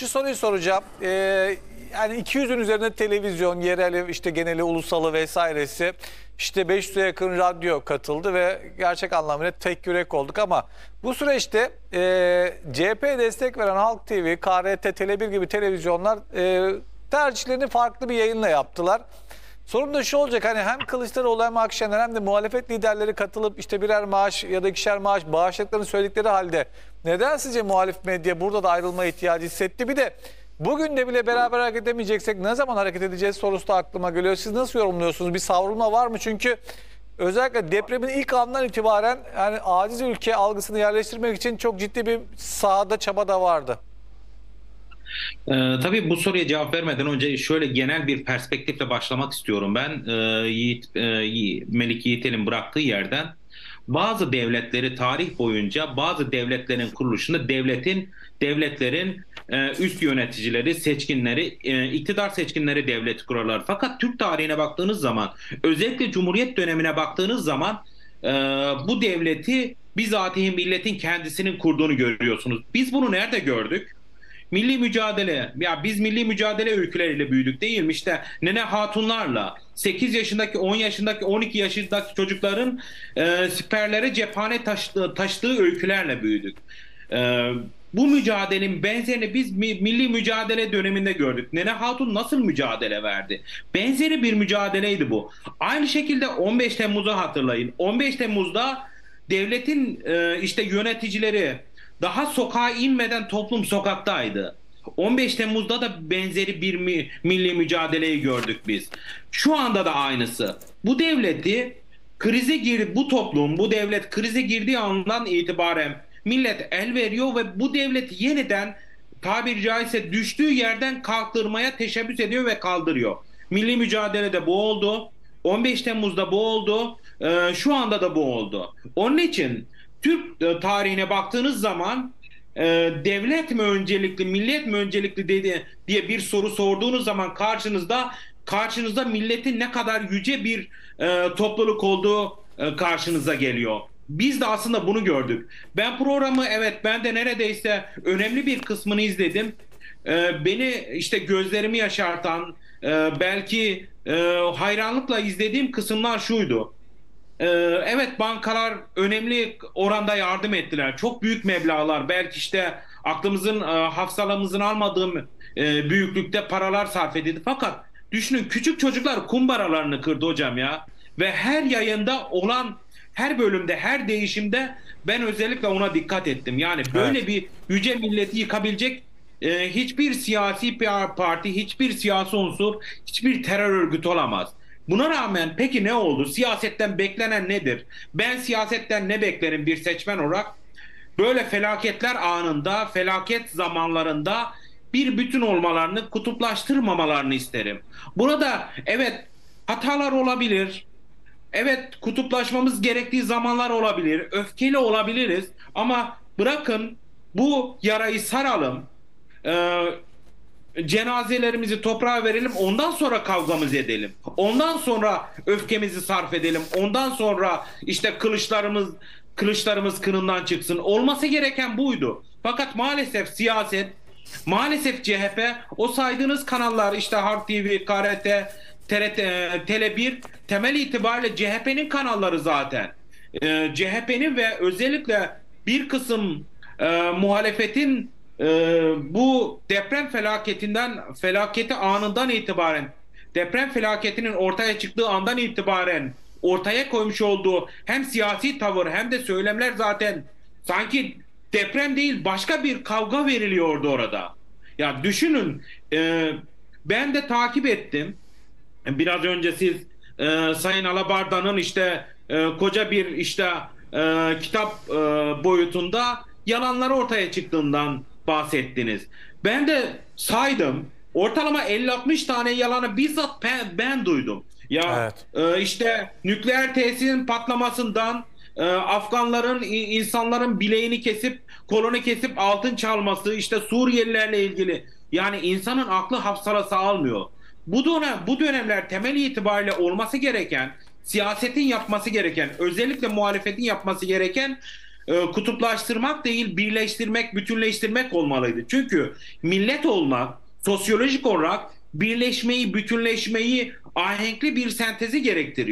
Şu soruyu soracağım. Yani 200'ün üzerinde televizyon, yereli, işte geneli, ulusalı vesairesi, işte 500'e yakın radyo katıldı ve gerçek anlamıyla tek yürek olduk. Ama bu süreçte CHP'ye destek veren Halk TV, KRT, Tele1 gibi televizyonlar tercihlerini farklı bir yayınla yaptılar. Sorum da şu olacak, hani hem Kılıçdaroğlu hem Akşener hem de muhalefet liderleri katılıp işte birer maaş ya da ikişer maaş bağışladıklarını söyledikleri halde neden sizce muhalif medya burada da ayrılma ihtiyacı hissetti? Bir de bugün de bile beraber hareket edemeyeceksek ne zaman hareket edeceğiz sorusu da aklıma geliyor. Siz nasıl yorumluyorsunuz? Bir savrulma var mı? Çünkü özellikle depremin ilk andan itibaren yani aciz ülke algısını yerleştirmek için çok ciddi bir sahada çaba da vardı. Tabii bu soruya cevap vermeden önce şöyle genel bir perspektifle başlamak istiyorum. Ben Melik Yiğitel'in bıraktığı yerden bazı devletleri tarih boyunca bazı devletlerin kuruluşunda devletlerin üst yöneticileri, seçkinleri, iktidar seçkinleri devlet kurarlar. Fakat Türk tarihine baktığınız zaman, özellikle Cumhuriyet dönemine baktığınız zaman bu devleti bizatihi milletin kendisinin kurduğunu görüyorsunuz. Biz bunu nerede gördük? Milli mücadele, ya biz milli mücadele öyküleriyle büyüdük değil mi? İşte Nene Hatunlarla 8 yaşındaki, 10 yaşındaki, 12 yaşındaki çocukların siperlere cephane taştığı öykülerle büyüdük. Bu mücadelenin benzerini biz milli mücadele döneminde gördük. Nene Hatun nasıl mücadele verdi? Benzeri bir mücadeleydi bu. Aynı şekilde 15 Temmuz'u hatırlayın. 15 Temmuz'da devletin işte yöneticileri daha sokağa inmeden toplum sokaktaydı. 15 Temmuz'da da benzeri bir milli mücadeleyi gördük biz. Şu anda da aynısı. Bu devleti krize girdi, bu toplum, bu devlet krize girdiği andan itibaren millet el veriyor ve bu devleti yeniden tabiri caizse düştüğü yerden kalktırmaya teşebbüs ediyor ve kaldırıyor. Milli mücadelede bu oldu. 15 Temmuz'da bu oldu. Şu anda da bu oldu. Onun için Türk tarihine baktığınız zaman devlet mi öncelikli, millet mi öncelikli diye bir soru sorduğunuz zaman karşınızda milletin ne kadar yüce bir topluluk olduğu karşınıza geliyor. Biz de aslında bunu gördük. Ben programı, evet, ben de neredeyse önemli bir kısmını izledim. Beni işte gözlerimi yaşartan, belki hayranlıkla izlediğim kısımlar şuydu. Evet, bankalar önemli oranda yardım ettiler. Çok büyük meblağlar, belki işte aklımızın, hafsalamızın almadığı büyüklükte paralar sarf edildi. Fakat düşünün, küçük çocuklar kumbaralarını kırdı hocam ya. Ve her yayında olan, her bölümde, her değişimde ben özellikle ona dikkat ettim. Yani böyle, evet, bir yüce milleti yıkabilecek hiçbir siyasi parti, hiçbir siyasi unsur, hiçbir terör örgütü olamaz. Buna rağmen peki ne oldu? Siyasetten beklenen nedir? Ben siyasetten ne beklerim bir seçmen olarak? Böyle felaketler anında, felaket zamanlarında bir bütün olmalarını, kutuplaştırmamalarını isterim. Burada evet hatalar olabilir. Evet, kutuplaşmamız gerektiği zamanlar olabilir. Öfkeli olabiliriz ama bırakın bu yarayı saralım. Cenazelerimizi toprağa verelim. Ondan sonra kavgamızı edelim. Ondan sonra öfkemizi sarf edelim. Ondan sonra işte kılıçlarımız kınından çıksın. Olması gereken buydu. Fakat maalesef siyaset, maalesef CHP, o saydığınız kanallar, işte Halk TV, KRT, TRT, Tele1 temel itibariyle CHP'nin kanalları zaten. CHP'nin ve özellikle bir kısım muhalefetin bu deprem felaketi anından itibaren, deprem felaketinin ortaya çıktığı andan itibaren ortaya koymuş olduğu hem siyasi tavır hem de söylemler zaten sanki deprem değil başka bir kavga veriliyordu orada. Ya düşünün, ben de takip ettim. Biraz önce siz Sayın Alabardan'ın işte koca bir işte kitap boyutunda yalanları ortaya çıktığından bahsettiniz. Ben de saydım. Ortalama 50-60 tane yalanı bizzat ben duydum. Ya evet. İşte nükleer tesisinin patlamasından Afganların, insanların bileğini kesip, kolunu kesip altın çalması, işte Suriyelilerle ilgili. Yani insanın aklı hafsalası almıyor. Bu dönemler temel itibariyle olması gereken, siyasetin yapması gereken, özellikle muhalefetin yapması gereken kutuplaştırmak değil, birleştirmek, bütünleştirmek olmalıydı. Çünkü millet olmak, sosyolojik olarak birleşmeyi, bütünleşmeyi, ahenkli bir sentezi gerektiriyor.